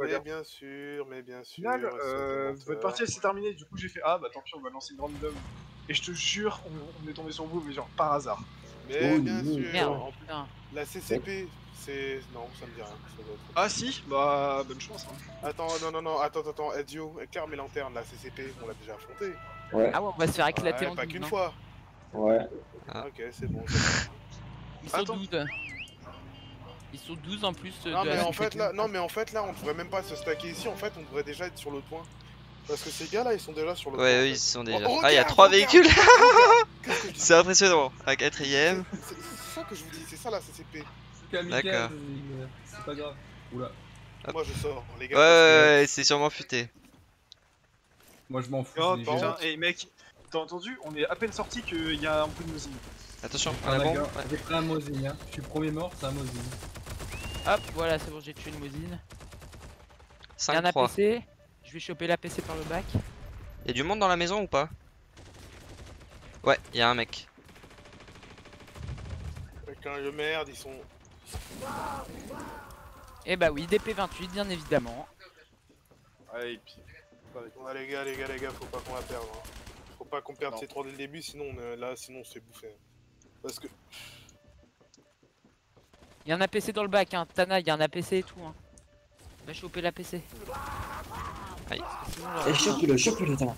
Mais bien sûr. Final, votre partie s'est terminée, du coup j'ai fait ah bah tant pis, on va lancer une grande dame. Et je te jure, on est tombé sur vous, mais genre par hasard. Mais oh, bien sûr. Merde, en plus, la CCP, c'est... Non, ça me dit rien. Ça doit être... Ah si, bah bonne chance. Hein. Attends, attends, Edio, éclaire mes lanternes, la CCP, on l'a déjà affrontée. Ouais. Ah ouais, on va se faire éclater en pas qu'une fois. Ouais. Ah. Ok, c'est bon. Ils sont 12. Ils sont 12 en plus de... Non mais en fait là, on devrait même pas se stacker ici, en fait on devrait déjà être sur le point. Parce que ces gars là ils sont déjà sur le point. Ils sont déjà... Oh, ah il y a 3 véhicules. C'est impressionnant, à 4ème. C'est ça que je vous dis, c'est ça la CCP. D'accord. C'est pas grave. Oula. Hop. Moi je sors, les gars. Ouais, c'est sûrement futé. Moi je m'en fous. Oh putain, hey mec, t'as entendu? On est à peine sorti qu'il y a un peu de Mosin. Attention, on est bon. J'ai pris un Mosin, hein. Je suis premier mort, c'est un Mosin. Hop, voilà, c'est bon, j'ai tué une Mosin. Il y a un APC, je vais choper l'APC par le bac. Y'a du monde dans la maison ou pas? Ouais, y'a un mec. Quelqu'un de merde, ils sont... Eh bah oui, DP28, bien évidemment. Allez, puis... les gars, faut pas qu'on la perde. Hein. Faut pas qu'on perde ces 3 dès le début, sinon on se fait bouffer. Parce que... Y'a un APC dans le bac, hein. Tana, y'a un APC et tout. Hein. Va choper l'APC. Aïe. Et chope-le, Tana.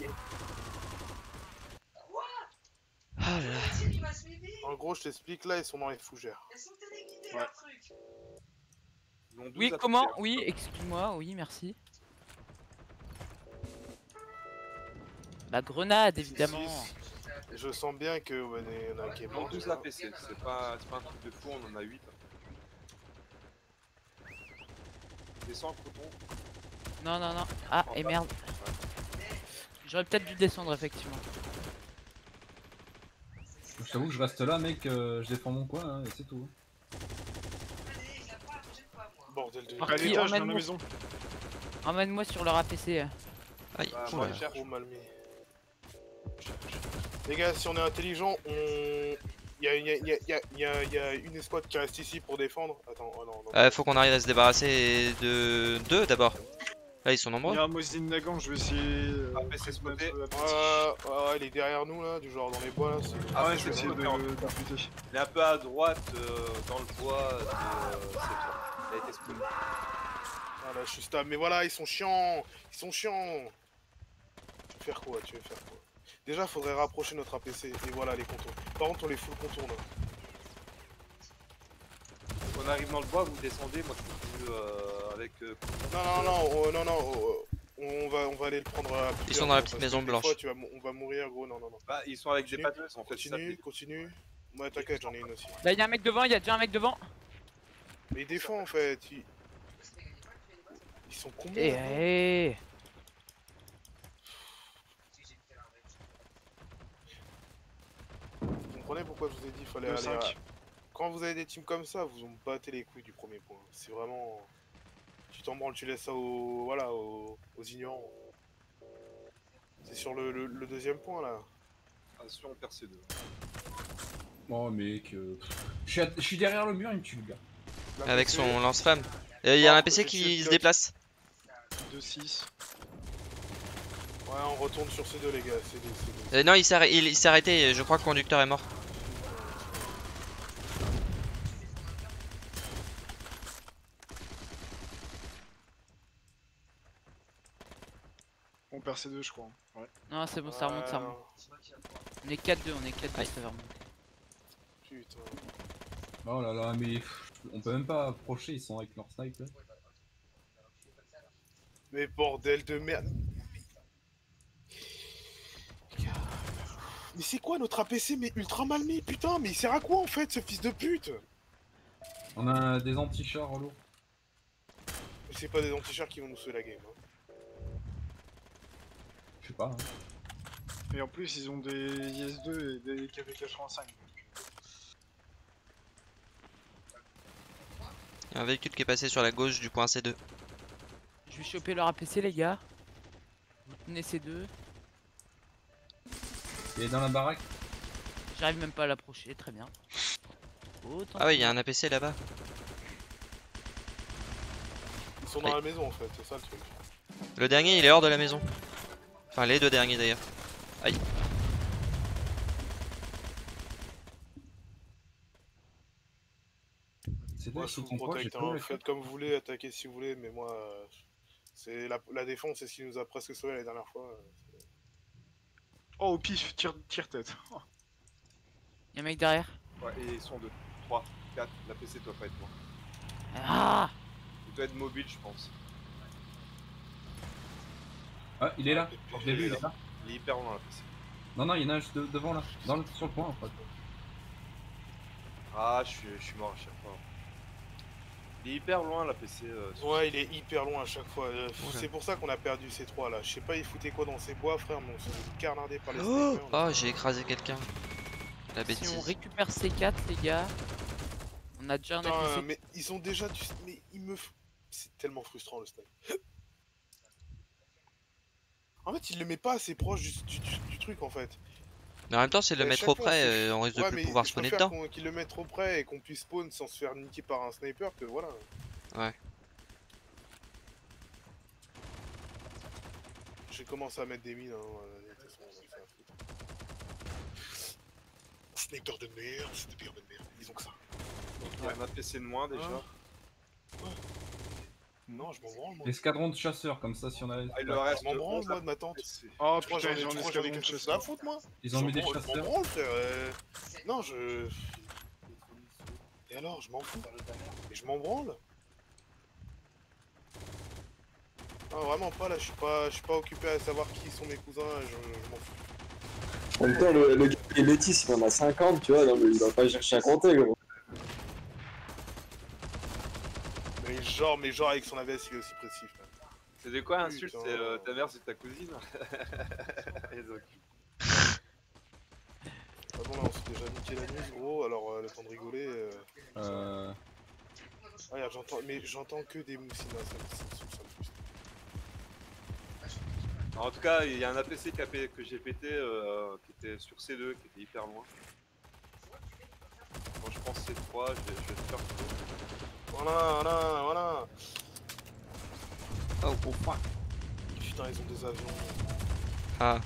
En gros, je t'explique, là, ils sont dans les fougères. Ouais. Oui, comment? Oui, excuse-moi, oui, merci. La grenade, évidemment. Je sens bien que. On a qui est mort. On a 12 l'APC, c'est pas un truc de fou, on en a 8. Descends, coton. Non. Ah, et merde. J'aurais peut-être dû descendre, effectivement. Je t'avoue que je reste là, mec, je défends mon coin, hein, et c'est tout. Bordel de... Allez, je suis dans la maison. Emmène-moi sur leur APC. Aïe, je cherche. Les gars, si on est intelligent, on... Il y a une escouade qui reste ici pour défendre. Attends, oh non. Faut qu'on arrive à se débarrasser de deux d'abord. Là, ils sont nombreux. Il y a un Mosin Nagant, je vais essayer. APC spoté. Ouais, il est derrière nous là, du genre dans les bois là. Ah ouais, je vais essayer de buter. Il est un peu à droite, dans le bois. Il a été spawné. Ah là, je suis stable. Mais voilà, ils sont chiants. Tu veux faire quoi? Déjà, faudrait rapprocher notre APC et voilà les contours. Par contre, on les fout le contour là. On arrive dans le bois, vous descendez, moi je continue avec. Non, on va aller le prendre à la petite. Ils sont dans la petite maison blanche. On va mourir, gros, non. Bah, ils sont avec des pâteuses en fait. Continue. Ouais, t'inquiète, j'en ai une aussi. Là, y'a un mec devant, y'a déjà un mec devant. Mais il défend en fait. Ils sont combien? Vous comprenez pourquoi je vous ai dit qu'il fallait aller à... Quand vous avez des teams comme ça, vous en battez les couilles du premier point. C'est vraiment... Tu t'en branles, tu laisses ça aux... Voilà, aux ignorants. C'est sur le deuxième point, là. Ah, sûr, on perd ces deux. Oh, mec... Je suis derrière le mur, il me tue, le gars. Avec son lance-flamme. Il y a un APC qui se déplace. 2-6. Ouais, on retourne sur ces deux, les gars. Non, il s'est arrêté, je crois que le conducteur est mort. On perd ces deux, je crois. Ouais. Non, c'est bon, ça remonte. On est 4-2, ça va remonter. Putain. Oh là là, mais on peut même pas approcher, ils sont avec leur snipe là. Mais bordel de merde. Mais c'est quoi notre APC mais ultra mal mis, putain, mais il sert à quoi en fait ce fils de pute? On a des anti-chars en l'eau. C'est pas des anti-chars qui vont nous sauver la game. Hein. Je sais pas. Hein. Et en plus ils ont des IS2 et des KPK 85. Y'a un véhicule qui est passé sur la gauche du point C2. Je vais choper leur APC les gars. Vous tenez C2. Il est dans la baraque. J'arrive même pas à l'approcher, très bien. Ah oui, il y a un APC là-bas. Ils sont dans la maison en fait, c'est ça le truc. Le dernier il est hors de la maison. Enfin les deux derniers d'ailleurs. Aïe. Moi je vous protecte, hein. Faites comme vous voulez, attaquez si vous voulez, mais moi c'est la défense, c'est ce qui nous a presque sauvé la dernière fois. Oh au pif, tire tête. Y'a un mec derrière. Ouais, et ils sont deux, 3, 4, la PC doit pas être loin. Ah, il doit être mobile je pense. Ah il est là, je l'ai vu là. Il est hyper loin la PC. Non non, il y en a un juste devant là, sur le point en fait. Ah je suis mort à chaque fois. Il est hyper loin la PC. Ouais il est hyper loin à chaque fois. C'est pour ça qu'on a perdu ces trois là. Je sais pas ils foutaient quoi dans ces bois frère, mais on se fait carnarder par les snipers. Oh j'ai écrasé quelqu'un. La bêtise. Si on récupère ces 4 les gars. On a déjà un APC. Mais ils ont déjà du... Mais ils me... C'est tellement frustrant le snipe. En fait il le met pas assez proche du truc en fait. Mais en même temps, c'est de le mettre trop près, on risque de plus pouvoir spawner dedans. Qu'il le mette trop près et qu'on puisse spawn sans se faire niquer par un sniper, que voilà. Ouais. J'ai commencé à mettre des mines, hein. Sniper de merde, sniper de merde, ils ont que ça. Ouais, ma PC de moins déjà. Ah. Non, je m'en branle moi. L'escadron de chasseurs, comme ça si on a. Ah, le reste, je m'en branle moi de ma tante. Oh, putain, j'en ai quelque chose à foutre moi. Ils ont mis des chasseurs. Je m'en branle, non, je. Et alors, je m'en fous. Et je m'en branle. Ah, vraiment pas là, je suis pas occupé à savoir qui sont mes cousins, je m'en fous. En même temps, le gars qui est métis, il en a 50, tu vois, non mais il va pas chercher à compter gros. Mais genre avec son AVS il est aussi précis. C'est de quoi insulte? C'est ta mère c'est ta cousine. Et donc... Ah bon là on s'est déjà niqué la news gros, alors le temps de rigoler... Ah regarde j'entends que des moussines là, ça me... En tout cas il y a un APC que j'ai pété qui était sur C2, qui était hyper loin. Quand je pense C3, je vais te faire tout. Voilà. Oh fuck. Putain ils ont des avions. Ah.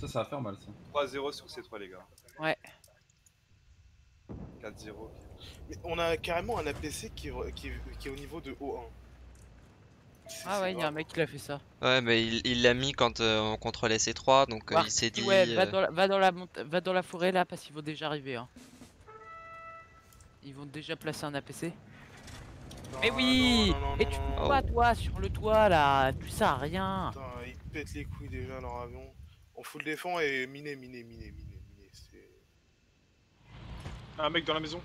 Ça va faire mal ça. 3-0 sur ces 3 les gars. Ouais. 4-0. Mais on a carrément un APC qui est au niveau de O1. Ah ouais, il y a un mec qui l'a fait ça. Ouais mais il l'a mis quand on contrôlait ces 3 donc il s'est dit... Ouais va dans la forêt là parce qu'ils vont déjà arriver hein. Ils vont déjà placer un APC. Mais oui! Et tu fous pas toi sur le toit là, tu sers à rien! Putain, ils pètent les couilles déjà leur avion. On fout le défend et miner. Un mec dans la maison!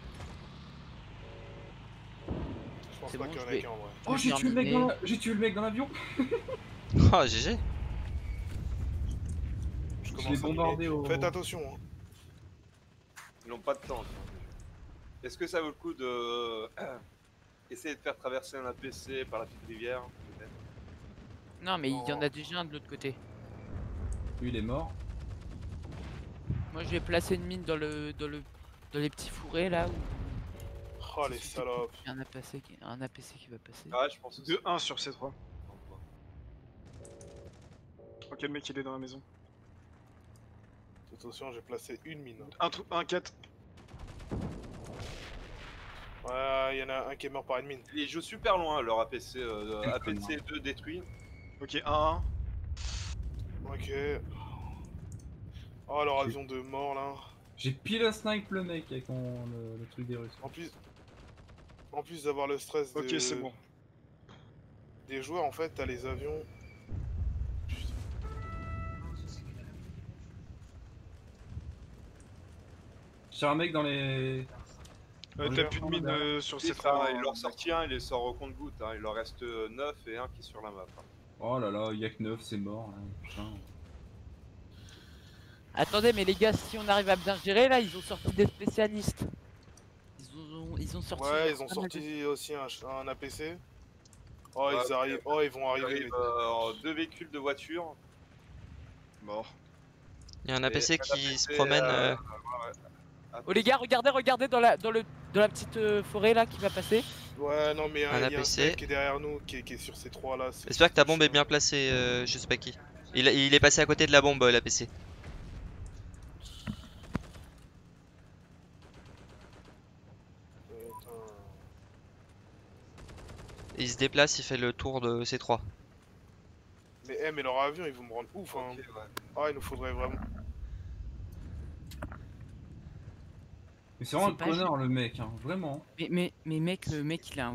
Je pense pas qu'il y en a qu'un en vrai. Oh, j'ai tué le mec dans l'avion! Oh, GG! Je l'ai bombardé au. Faites attention! Hein. Ils n'ont pas de temps. Est-ce que ça vaut le coup de. Essayer de faire traverser un APC par la petite rivière, peut-être. Non, mais il y en a déjà un de l'autre côté. Lui, il est mort. Moi, j'ai placé une mine dans les petits fourrés là. Où... Oh les salopes. Il y a un APC qui va passer. Ah, je pense. 2-1 sur C3. Ok, le mec il est dans la maison. Attention, j'ai placé une mine. 1-4. Ouais, y'en a un qui est mort par une mine. Ils jouent super loin leur APC, APC 2 détruit. Ok, 1-1. Ok. Oh, leur avion de mort là. J'ai pile un snipe le mec avec le truc des Russes. En plus d'avoir le stress des... Ok, c'est bon. Des joueurs en fait, t'as les avions... J'ai un mec dans les... T'as plus de mine sur ces travaux. Il leur sortit un, il les sort au compte-gouttes. Hein. Il leur reste 9 et un qui est sur la map. Hein. Oh là là, il y a que 9, c'est mort. Hein. Putain. Attendez, mais les gars, si on arrive à bien gérer là, ils ont sorti des spécialistes. Ils ont sorti. Ouais, ils ont sorti aussi un APC. Oh, ils arrivent. Oh, ils vont arriver. Deux véhicules de voiture. Mort. Il y a un APC qui se promène. Oh les gars, regardez dans la petite forêt là qui va passer. Ouais, non mais il y a un mec qui est derrière nous, qui est sur ces trois là. J'espère que ta bombe est bien placée, je sais pas qui. Il est passé à côté de la bombe, l'APC. Il se déplace, il fait le tour de ces trois. Mais, mais leur avion, ils vont me rendre ouf, hein. Okay, ouais. Ah, il nous faudrait vraiment. Mais c'est vraiment le connard le mec, hein, vraiment. Mais mec, le mec il a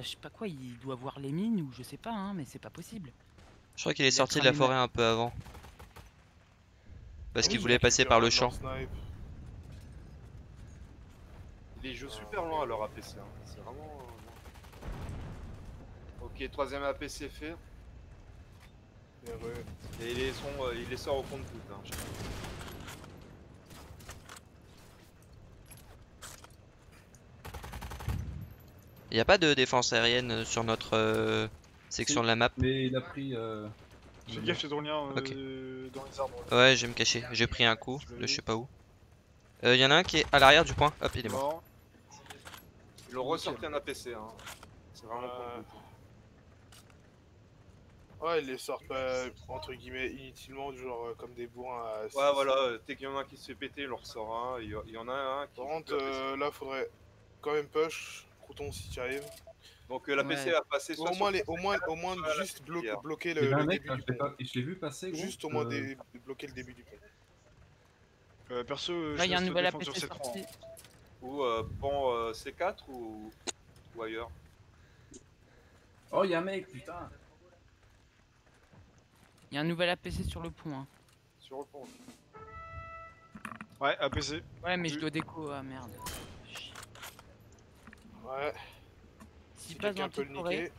je sais pas quoi, il doit voir les mines ou je sais pas, hein, mais c'est pas possible. Je crois qu'il est sorti de la forêt un peu avant. Parce qu'il voulait passer par le champ. Il joue super loin à leur APC, hein. C'est vraiment... Ok, troisième APC fait. Et il les sort au compte-gouttes, hein, je sais pas. Il n'y a pas de défense aérienne sur notre section de la map. Mais il a pris... J'ai gâché ton lien dans les arbres. Là. Ouais, je vais me cacher. J'ai pris un coup, je sais pas où. Il y en a un qui est à l'arrière du point. Hop, il est mort. Ils l'ont ressorti un APC. Hein. C'est vraiment cool. Ouais, ils les sortent entre guillemets inutilement, genre comme des bourrins. À 6. Ouais, voilà. Dès qu'il y en a un qui se fait péter, il leur ressort un. Il y en a un qui... Par contre, là, faudrait quand même push. Si tu arrives, donc la PC va passer au moins, au moins juste bloquer le début du pont. Je l'ai vu passer, juste au moins bloquer le début du pont. Perso, je suis défendre sur cette rampe ou pont C4 ou ailleurs. Oh, y'a un mec, putain, y'a un nouvel APC sur le pont. Hein. Sur le pont, ouais, APC, ouais, mais je dois déco. Ah merde. Ouais. Si quelqu'un peut le niquer.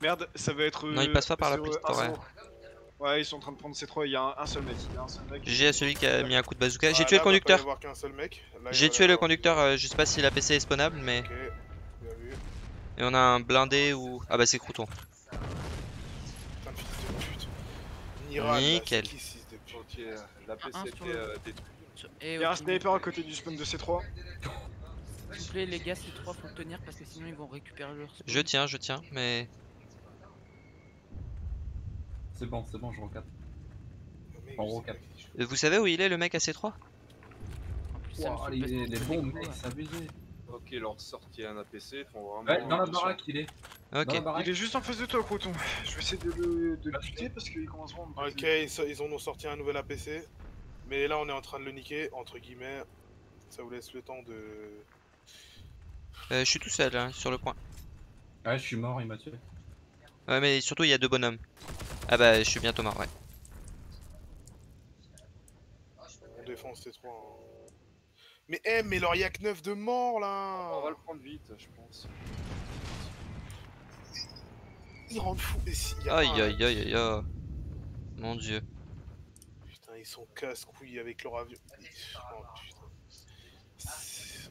Merde, ça va être... Non, il passe pas par la piste, ouais. Ouais, ils sont en train de prendre ces trois, il y a un seul mec. J'ai à celui qui a mis un coup de bazooka. J'ai tué le conducteur. J'ai tué le conducteur, je sais pas si la PC est spawnable, mais... Et on a un blindé ou... Ah bah c'est Crouton. Nickel. La PC était détruite. Il y a un sniper à côté du spawn de C3. S'il vous plaît les gars, ces trois faut tenir parce que sinon ils vont récupérer leur... Je tiens, mais... C'est bon, je recadre. Vous savez où il est le mec à C3? Ouah, les bombes, mec, c'est abusé. Ok, leur sortie à un APC, font vraiment... Ouais, dans la baraque il est. Ok. Il est juste en face de toi, Coton. Je vais essayer de le buter parce qu'ils commenceront à... Ok, ils ont sorti un nouvel APC. Mais là on est en train de le niquer, entre guillemets. Ça vous laisse le temps de... je suis tout seul, hein, sur le point. Ouais, je suis mort, il m'a tué. Ouais, mais surtout, il y a deux bonhommes. Ah bah, je suis bientôt mort, ouais. On défonce ces trois. Hein. Mais, mais leur y'a que 9 de mort, là. On va le prendre vite, je pense. Ils rendent fou, les cigares. Aïe, aïe, aïe, aïe, aïe. Mon dieu. Putain, ils sont casse-couilles avec leur avion. Oh, putain. Ce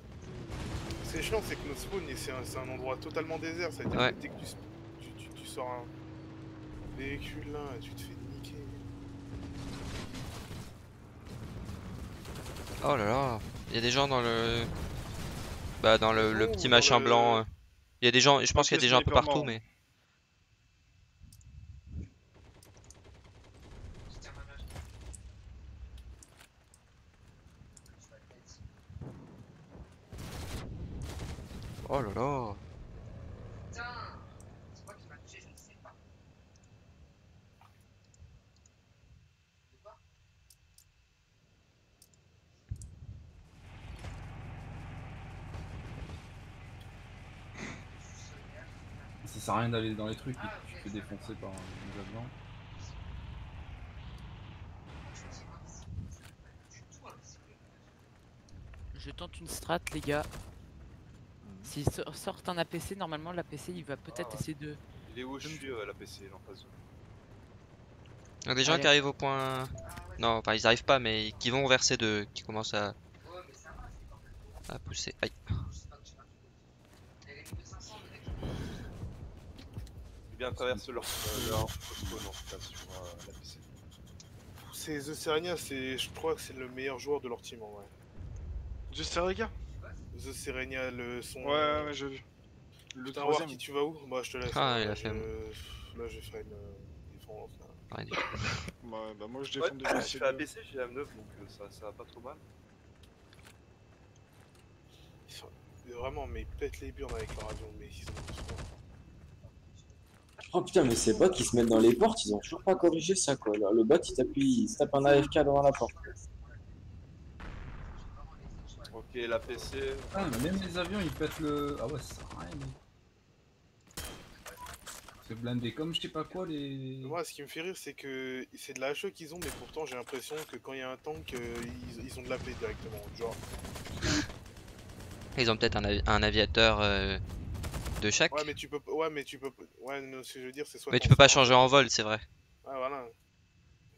qui est chiant, c'est que notre spawn c'est un endroit totalement désert. Ça veut dire que dès que tu sors un véhicule là, tu te fais niquer. Oh là là, il y a des gens dans le... Bah dans le petit machin blanc. Il y a des gens, je pense qu'il y a des gens un peu partout, mais... Oh là là. Putain, c'est quoi qui m'a touché, je ne sais pas. C'est quoi ? Ça sert à rien d'aller dans les trucs, tu te fais défoncer par un avion. Je tente une strat les gars. S'ils sortent un APC, normalement l'APC il va peut-être essayer de... Il est où je suis l'APC, il en face. Il y a des gens qui arrivent au point... Non, enfin ils arrivent pas, mais qui vont vers ces deux, qui commencent à pousser. Aïe. J'ai bien traversé leur spawn en tout cas sur l'APC. C'est Tserenia, je crois que c'est le meilleur joueur de leur team en vrai. The Tserenia. The Tserenia, le son. Ouais, ouais, j'ai vu. Le troisième. Qui tu vas où? Bah, je te laisse. Ah, il a fait. Là, je vais faire une défense. Ouais, bah, moi, je défends des missiles. J'ai APC, j'ai M9, donc ça va pas trop mal. Ils sont vraiment, mais pète les burnes avec leur radio, mais ils sont. Oh putain, mais ces bots qui se mettent dans les portes, ils ont toujours pas corrigé ça quoi. Là, le bot il tape un AFK devant la porte. Ok, la PC. Ah, mais même les avions ils pètent le. Ah ouais, ça sert à rien. C'est blindé comme je sais pas quoi les. Moi, ce qui me fait rire, c'est que c'est de la HE qu'ils ont, mais pourtant j'ai l'impression que quand il y a un tank, ils ont de la paix directement. Genre. Ils ont peut-être un aviateur. De chaque. Ouais mais tu peux, ouais mais ce que je veux dire c'est soit. Mais tu peux pas changer en vol, c'est vrai. Ah voilà.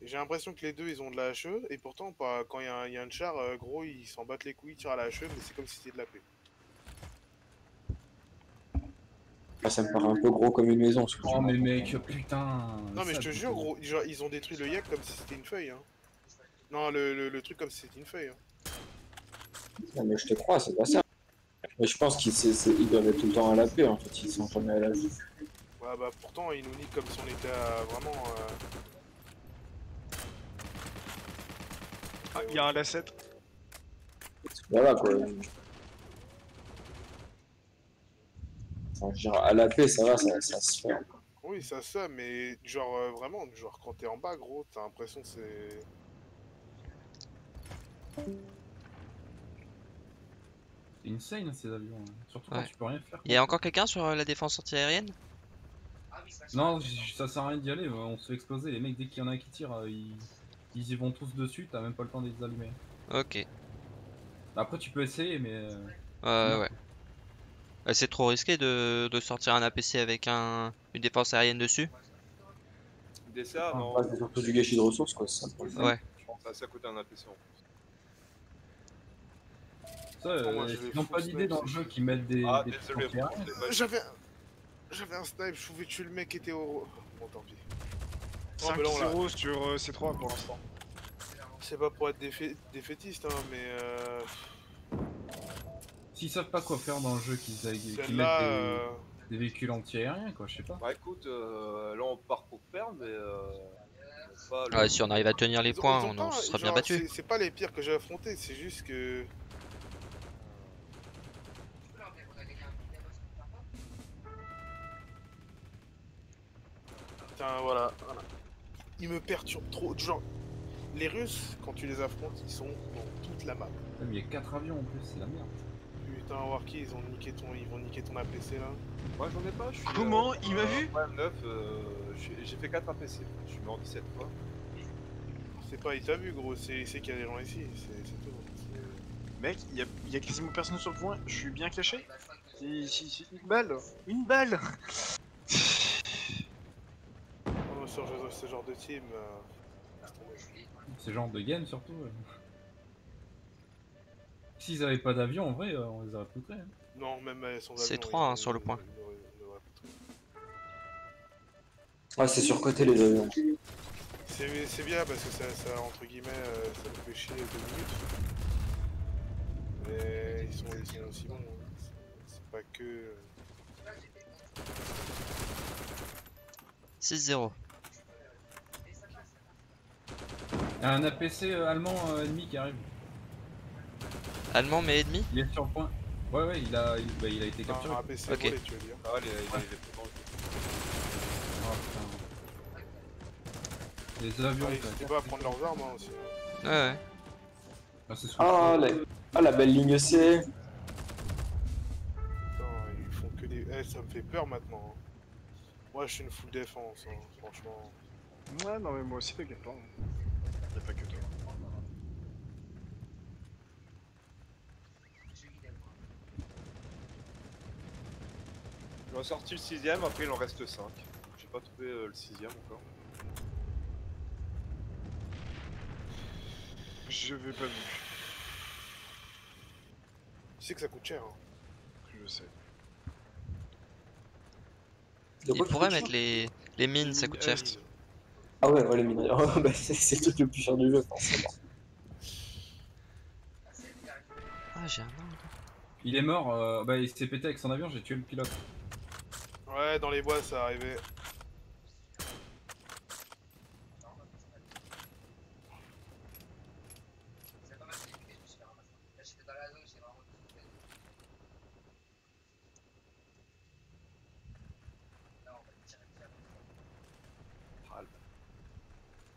J'ai l'impression que les deux ils ont de la HE et pourtant pas... quand il y a un char gros ils s'en battent les couilles, ils tirent à la HE mais c'est comme si c'était de la paix. Ah, ça me paraît un peu gros comme une maison. Oh mais mec putain. Non mais je te jure gros, genre, ils ont détruit le yak comme si c'était une feuille. Hein. Non le truc comme si c'était une feuille. Hein. Non mais je te crois, c'est pas ça. Mais je pense qu'ils doivent être tout le temps à la paix en fait, ils sont jamais à la vie. Ouais bah pourtant ils nous niquent comme si on était vraiment... Ah y'a un LA7. Voilà quoi. Enfin, genre, à la paix ça va, ça se fait. Oui ça se fait mais genre vraiment, genre quand t'es en bas gros t'as l'impression que c'est... C'est insane ces avions, surtout quand tu peux rien faire. Y'a encore quelqu'un sur la défense antiaérienne? Non, ça sert à rien d'y aller, on se fait exploser. Les mecs, dès qu'il y en a qui tirent, ils y vont tous dessus, t'as même pas le temps de les allumer. Ok. Après, tu peux essayer, mais. Ouais. C'est trop risqué de sortir un APC avec une défense aérienne dessus. Des ça, non. C'est surtout du gâchis de ressources, quoi. Ouais. Je pense que ça coûte un APC en plus. Ça, ils n'ont pas d'idée dans le jeu qui mettent des. Ah, désolé, j'avais un snipe, je pouvais tuer le mec qui était au. Bon, tant pis. 5-0 sur C3 pour l'instant. C'est pas pour être défaitiste, hein, mais. S'ils savent pas quoi faire dans le jeu, qu'ils mettent des véhicules anti-aériens, quoi, je sais pas. Bah écoute, là on part pour perdre, mais. Ouais, si on arrive à tenir les points, on sera bien battu. C'est pas les pires que j'ai affrontés, c'est juste que. Voilà. Ils me perturbent trop. Genre, les Russes, quand tu les affrontes, ils sont dans toute la map. Il y a 4 avions en plus, c'est la merde. Putain, Warki, ils vont niquer ton APC là. Moi j'en ai pas, je suis. Comment il m'a vu? Ouais, 9, j'ai fait 4 APC, je suis mort 17 fois. C'est pas, il t'a vu gros, c'est qu'il y a des gens ici, c'est tout. Mec, il y a quasiment personne sur le point, je suis bien caché. C'est une balle. Sur ce genre de team, ce genre de game surtout. S'ils avaient pas d'avion en vrai, on les aurait plus près. Hein. Non, même sans avion. C'est 3 hein, sur le point. Ah, c'est surcoté les avions. C'est bien parce que ça entre guillemets, ça nous fait chier 2 minutes. Mais ils sont aussi bons. C'est pas que. 6-0. Un APC allemand ennemi qui arrive. Allemand mais ennemi? Il est sur le point. Ouais il a été capturé. Un APC volé, tu veux dire. Ah ouais, il est plus dangereux. Oh putain. Les avions. Ah, ils pas à prendre leurs armes hein, aussi. Ouais. Ah, la belle ligne C. Putain, ils font que des. Eh, ça me fait peur maintenant. Moi je suis une full défense, hein, franchement. Ouais, non mais moi aussi, t'inquiète pas. Y'a pas que toi. Ils ont sorti le 6ème, après il en reste 5. J'ai pas trouvé le 6ème encore. Je vais pas vu. Tu sais que ça coûte cher, hein. Je sais. Il pourrait mettre les mines, ça coûte cher. Ah ouais, les mines. C'est tout le plus cher du jeu, forcément. Ah, j'ai un angle. Il est mort, bah il s'est pété avec son avion, j'ai tué le pilote. Ouais, dans les bois, ça arrivait.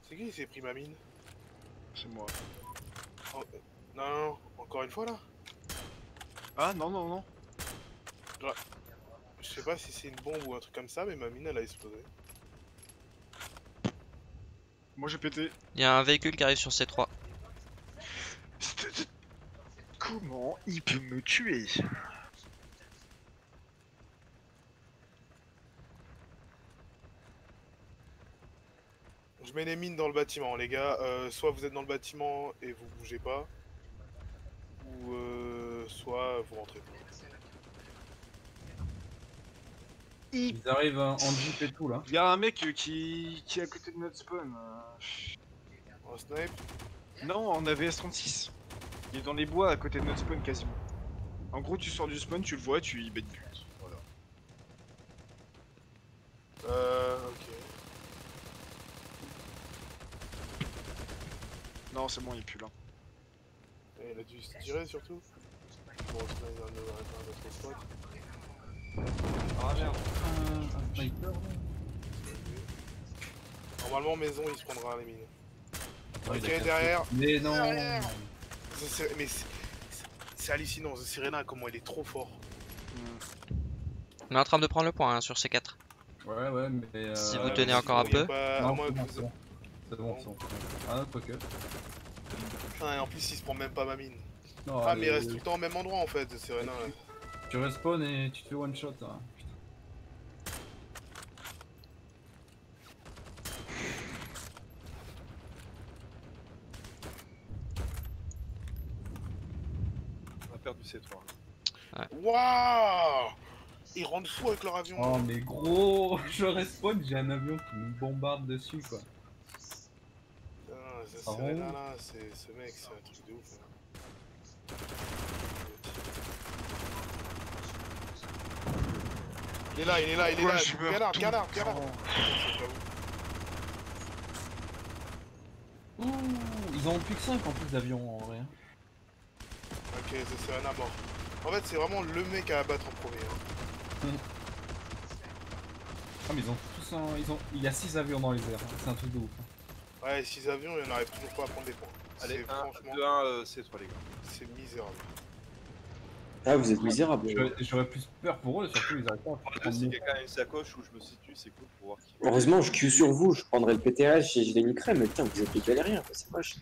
C'est qui s'est pris ma mine? C'est moi. Oh, non, encore une fois là? Ah non, non, non. Je sais pas si c'est une bombe ou un truc comme ça, mais ma mine elle a explosé. Moi j'ai pété. Il y a un véhicule qui arrive sur C3. Comment il peut me tuer? Je mets les mines dans le bâtiment les gars, soit vous êtes dans le bâtiment et vous bougez pas, ou soit vous rentrez. Ils arrivent en jeep et tout là. Il y a un mec qui est à côté de notre spawn. En snipe? Non, en AVS-36. Il est dans les bois à côté de notre spawn quasiment. En gros tu sors du spawn, tu le vois, tu y bêtes plus. Voilà. Ok. Non, c'est bon, il est plus là. Et il a dû se tirer surtout. Bon, il a un autre spot. Ah merde, un sniper. Normalement, maison, il se prendra à les mines. Ouais, ok, derrière. Mais non. Derrière. Mais c'est hallucinant, The Tserenia, comment il est trop fort. On est en train de prendre le point hein, sur C4. Ouais, ouais, mais. Si vous tenez encore un peu. C'est bon, c'est bon. Ah, quoique. Ah, et en plus, il se prend même pas ma mine. Non, ah, mais il reste tout le temps au même endroit en fait, c'est rien. Tu respawn et tu te fais one shot. Hein. On va perdre du C3. Ouais. Waouh! Ils rendent fou avec leur avion. Oh, mais gros, je respawn, j'ai un avion qui me bombarde dessus quoi. Ah ouais. Là, ce mec, c'est un truc de ouf. Hein. Il est là, il est là, il est là. Regarde, regarde, regarde. Ouh, ils ont plus que 5 en plus d'avions en vrai. Ok, c'est un abord. En fait, c'est vraiment le mec à abattre en premier. Hein. Ah, mais ils ont tous un. Il y a 6 avions dans les airs. Hein. C'est un truc de ouf. Hein. Ouais, 6 avions, il n'y en aurait toujours pas à prendre des points. Allez, franchement. 2-1, C3, les gars. C'est misérable. Ah, vous êtes misérable. J'aurais plus peur pour eux, surtout ils arrivent pas. Si quelqu'un a une sacoche où je me situe, c'est cool pour voir qui. Heureusement, je queue sur vous, je prendrai le PTH et je les niquerai, mais putain, vous êtes les galériens, c'est moche.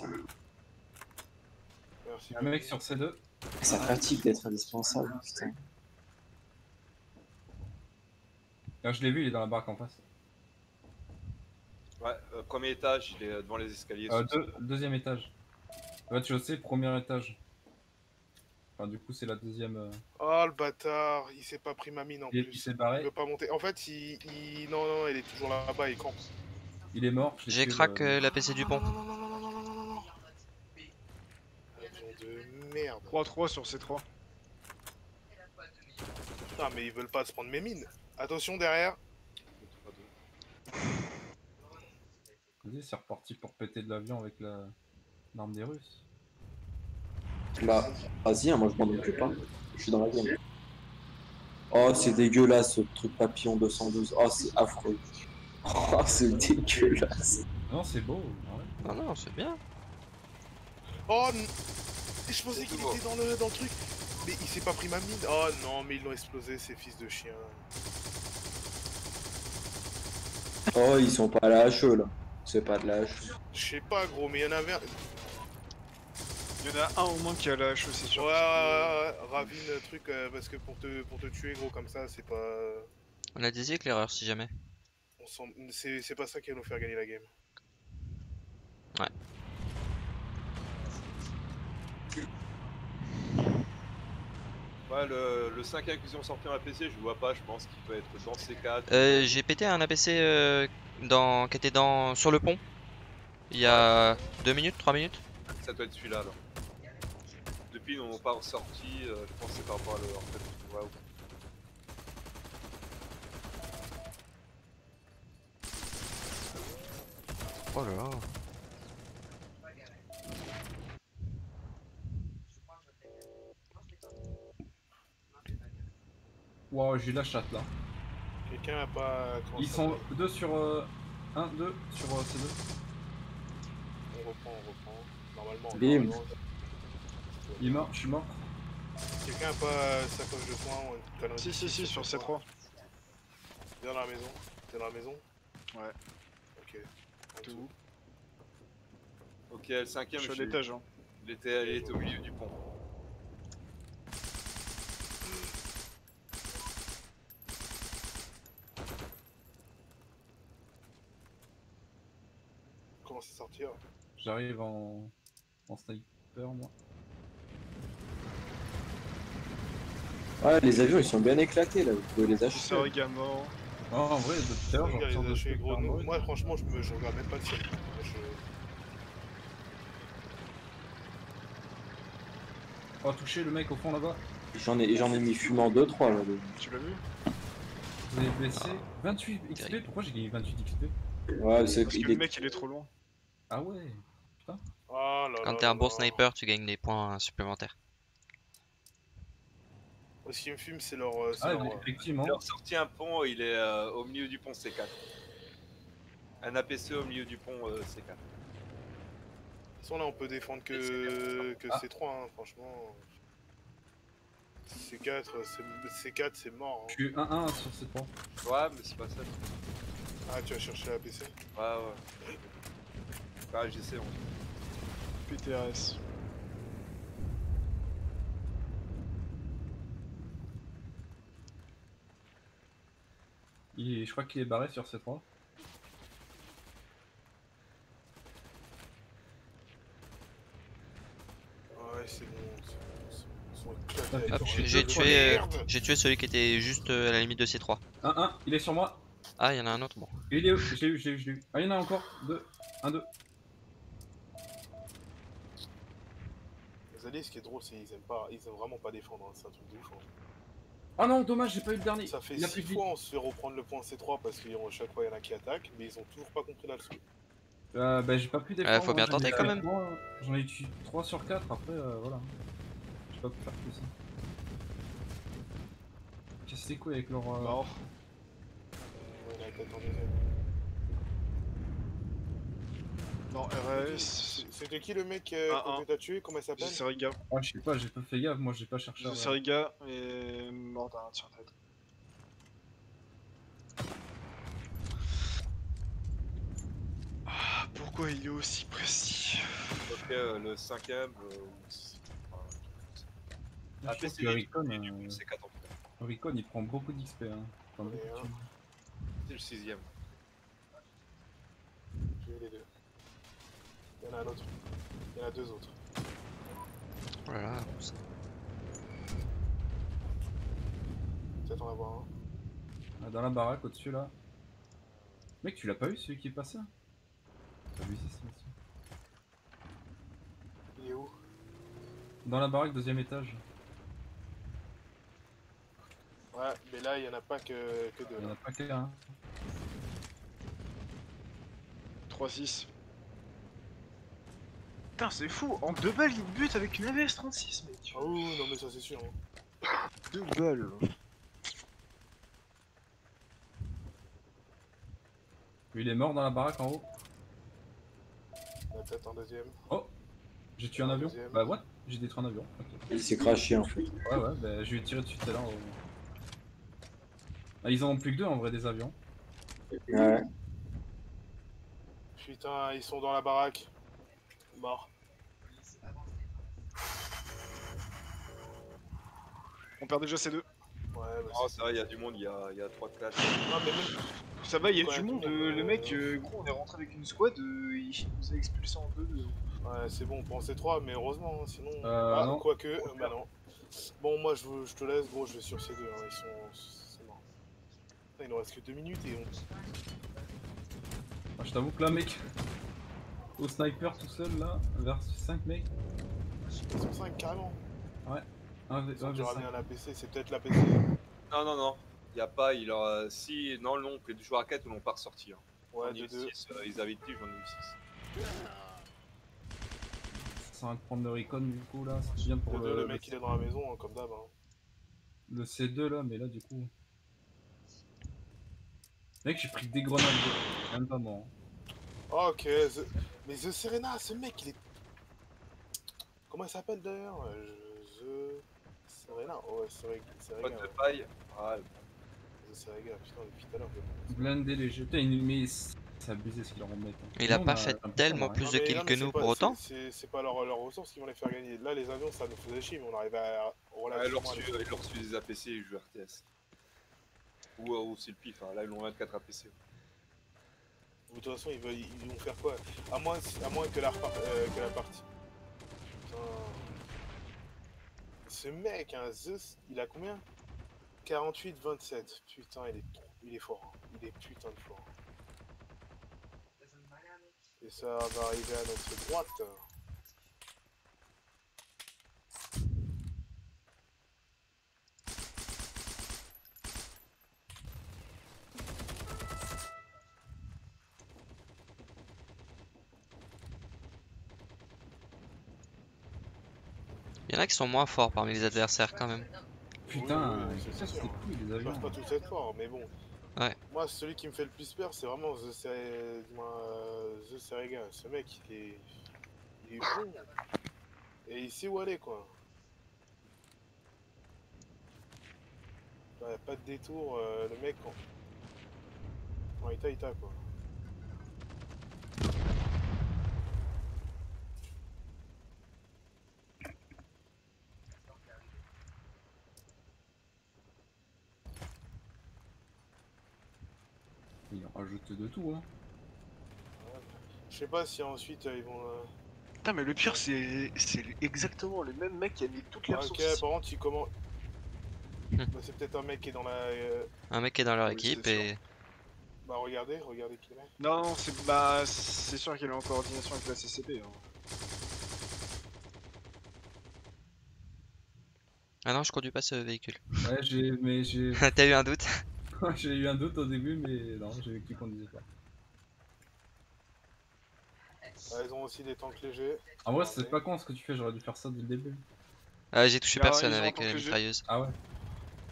Merci. Un mec sur C2. Ça fatigue d'être indispensable, putain. Là, je l'ai vu, il est dans la barque en face. Ouais, premier étage, il est devant les escaliers. Deuxième étage. Rez-de-chaussée, premier étage. Enfin, du coup, c'est la deuxième. Oh le bâtard, il s'est pas pris ma mine en plus. Il s'est barré. Il veut pas monter. En fait, il. Non, non, il est toujours là-bas, il campe. Il est mort. J'ai crack la PC du pont. Non, non, non, non, non, non, non, non. De merde. 3-3 sur C3. Putain, mais ils veulent pas se prendre mes mines. Attention derrière. C'est reparti pour péter de l'avion avec l'arme des Russes. Bah, vas-y, hein, moi je m'en occupe pas. Je suis dans la game. Oh, c'est dégueulasse ce truc papillon 212. Oh, c'est affreux. Oh, c'est dégueulasse. Non, c'est beau. Ouais. Non, non, c'est bien. Oh, je pensais qu'il était dans le truc. Mais il s'est pas pris ma mine. Oh non, mais ils l'ont explosé, ces fils de chien. Oh, ils sont pas à la HE là. C'est pas de la HE. Je sais pas gros, mais y'en avait un. Y'en a un au moins qui a la HE, c'est sûr. Ouais, ravine le truc, parce que pour te tuer gros comme ça, c'est pas. On a des éclaireurs si jamais. C'est pas ça qui va nous faire gagner la game. Ouais. Ouais, le 5 accusé en sortir APC, je vois pas, je pense qu'il peut être dans C4. J'ai pété un APC qui était sur le pont il y a 2 minutes, 3 minutes. Ça doit être celui-là alors. CCP n'ont pas ressorti, je pense que c'est par rapport à leur fait. Wow. Oh là là. Wow, j'ai la chatte là. Quelqu'un a pas... Ils sont deux sur... 1, 2 sur ces deux. On reprend. Normalement... Bim. Il est mort, je suis mort. Quelqu'un a pas sacoche de points ou une connerie? Si, sur C3. Viens dans la maison. Ouais. Ok. T'es où? Ok, le cinquième, je suis à l'étage. Hein. Il était au milieu du pont. Comment c'est sortir? J'arrive en sniper, moi. Ouais, les avions ils sont bien éclatés là, vous pouvez les acheter. C'est un mort. Oh, en vrai, depuis tout à l'heure, j'entends des gros noms. Moi, franchement, je regarde même pas le ciel. On va toucher le mec au fond là-bas. J'en ai mis fumant 2-3 là. Tu l'as vu? Vous avez blessé 28 XP? Pourquoi j'ai gagné 28 XP? Ouais, c'est parce que le mec il est trop loin. Ah ouais? Putain. Quand t'es un bon sniper, tu gagnes des points supplémentaires. Ce qui me fume, c'est leur. Effectivement. Leur sortie un pont, il est au milieu du pont C4. Un APC au milieu du pont C4. De toute façon, là, on peut défendre que C3, hein, franchement. C4, c'est mort. Hein. Je suis 1-1 sur C3. Ouais, mais c'est pas ça. Ah, tu vas chercher l'APC? Ouais. Bah, j'essaie, on... PTRS. Je crois qu'il est barré sur C3. Ouais, c'est bon. J'ai tué celui qui était juste à la limite de C3. 1-1, il est sur moi. Ah, il y en a un autre, bon. Il est où? Je l'ai eu. Ah, il y en a encore. 2. 1-2. Vous allez, ce qui est drôle, c'est qu'ils aiment pas. Ils aiment vraiment pas défendre, hein. C'est un truc de ouf. Ah non, dommage, j'ai pas eu le dernier. Ça fait 6 fois on se fait reprendre le point C3 parce que chaque fois il y en a qui attaquent, mais ils ont toujours pas compris la leçon. Bah j'ai pas pu défendre. Faut bien tenter quand même. J'en ai eu 3 sur 4, après voilà. J'ai pas pu faire plus ça. Casse les couilles avec leur... Mort. Non, RS. C'était qui le mec qu'on t'a tué? Comment il s'appelle? Tserenia. Ah, je sais pas, j'ai pas fait gaffe, moi j'ai pas cherché. Tserenia est mort d'un tir tête. Pourquoi il est aussi précis? Ok, le 5ème. Après, c'est le Recon, le Recon il prend beaucoup d'XP. Hein. C'est le 6ème. J'ai eu les deux. Il y en a un autre. Il y en a deux autres. Voilà. Peut-être on va voir un. Ah, dans la baraque au-dessus là. Mec, tu l'as pas eu celui qui est passé? T'as vu ici, c'est dessus. Il est où? Dans la baraque, 2ème étage. Ouais, mais là, il y en a pas que deux. Il y en a pas que un. 3-6. Putain, c'est fou, en 2 balles il bute avec une AVS-36 mec. Oh non mais ça c'est sûr. 2 balles. Lui il est mort dans la baraque en haut. Peut-être un deuxième. Oh, j'ai tué un avion. Bah what? J'ai détruit un avion. Okay. Il s'est crashé en fait. Ouais bah je lui ai tiré dessus tout à l'heure. Ah, ils en ont plus que 2 en vrai des avions. Ouais. Putain, ils sont dans la baraque. Mort. On perd déjà ces deux. Ouais, bah c'est vrai, il y a du monde, il y a 3 classes. Non, mais même... Ça va, il y a du monde. Le mec, gros, on est rentré avec une squad, il nous a expulsé en 2. Ouais, c'est bon, on prend ces 3, mais heureusement, sinon. Quoique, bah non. Bon, moi, je te laisse, gros, je vais sur ces deux. Hein. Ils sont. C'est mort. Putain, il nous reste que 2 minutes et on. Ah, je t'avoue que là, mec. Au sniper tout seul là, vers 5 mecs. Ils sont 5 carrément. Ouais. Tu ramènes un APC, c'est peut-être l'APC. Non, non, non. Il n'y a pas. Il a... Si, non, l'oncle est du joueur à 4 ou l'on part ressorti. Hein. Ouais, de 6, ils avaient 10, j'en ai eu 6. Ça va prendre le recon du coup là. Si je viens pour le mec il est dans la maison, hein, comme d'hab. Hein. Le C2 là, mais là du coup. Mec, j'ai pris des grenades. Même pas moi. Hein. Ok, the... mais The Tserenia, ce mec il est. Comment il s'appelle d'ailleurs? Tserenia, oh ouais, Tserenia. Pote de paille. Ah, The Tserenia, putain, depuis tout à l'heure. Blindé les jeux. Putain, mais c'est abusé ce qu'ils leur remettent. Hein. Il a pas fait tellement plus de kills que nous pour autant. C'est pas leur ressource qui vont les faire gagner. Là, les avions, ça nous faisait chier, mais on arrivait à relâcher. Ouais, ils leur suivent des APC et ils jouent RTS. Ou c'est le pif, hein. Là, ils ont 24 APC. Ouais. De toute façon, ils vont faire quoi? À moins que la partie. Putain. Ce mec, hein, Zeus, il a combien? 48-27. Putain, il est fort. Il est putain de fort. Et ça va arriver à notre droite. Il y en a qui sont moins forts parmi les adversaires quand même. Putain, oui, oui, c'est cool les avions. Ils peuvent pas tous être forts, mais bon. Ouais. Moi, celui qui me fait le plus peur, c'est vraiment The Tserenia. Ce mec, il est bon. Et il sait où aller, quoi. Bah, pas de détour, le mec, quand. Bon, il t'a, quoi. Il rajoute de tout, hein. Ouais, je sais pas si ensuite ils vont. Putain, mais le pire, c'est exactement le même mec qui a mis toutes les ressources. Ok, par contre, il commence. Bah, c'est peut-être un mec qui est dans la. Un mec qui est dans leur équipe et. Bah, regardez qui est là. Non, non, c'est bah, sûr qu'il est en coordination avec la CCP. Hein. Ah non, je conduis pas ce véhicule. Ouais, j'ai. T'as eu un doute? J'ai eu un doute au début, mais non, j'ai vu qu'on disait pas. Ah, ils ont aussi des tanks légers. En vrai, c'est pas con ce que tu fais, j'aurais dû faire ça dès le début. Ah, j'ai touché personne avec la mitrailleuse. Ah ouais.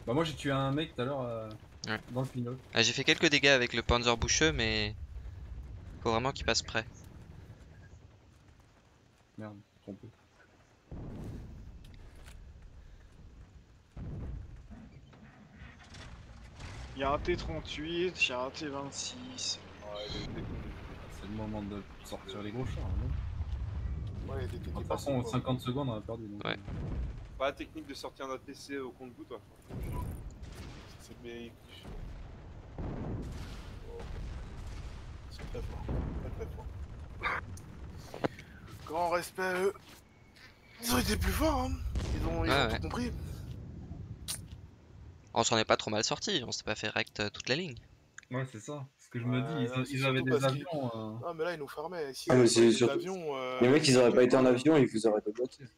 Bah, moi j'ai tué un mec tout à l'heure ouais. Dans le pinot. Ah, j'ai fait quelques dégâts avec le Panzer boucheux, mais faut vraiment qu'il passe près. Merde, trompé. Il y a un T38, il y a un T26. Ouais, c'est le moment de sortir les gros chars. Non ouais, de toute façon, en 50 secondes, on a perdu. Donc... Ouais. Pas la technique de sortir notre PC au compte-bout, toi. C'est bien. C'est très fort. Très fort. Grand respect à eux. Ils ont été plus forts, hein. Ils ont tout compris. On s'en est pas trop mal sorti, on s'est pas fait rect toute la ligne. Ouais, c'est ça, ce que je me dis, ils avaient des avions. Ah, mais là, ils nous farmaient. Si ah, mais c'est surtout. Les mecs, ils auraient pas été en avion, ils vous auraient débattu.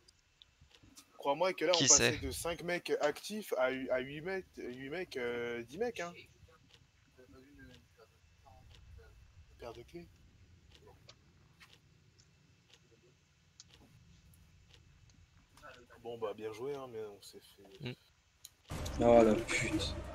Crois-moi que là, on passait de 5 mecs actifs à 10 mecs. Hein. Paire de clés. Bon, bah, bien joué, hein, mais on s'est fait. Oh la pute.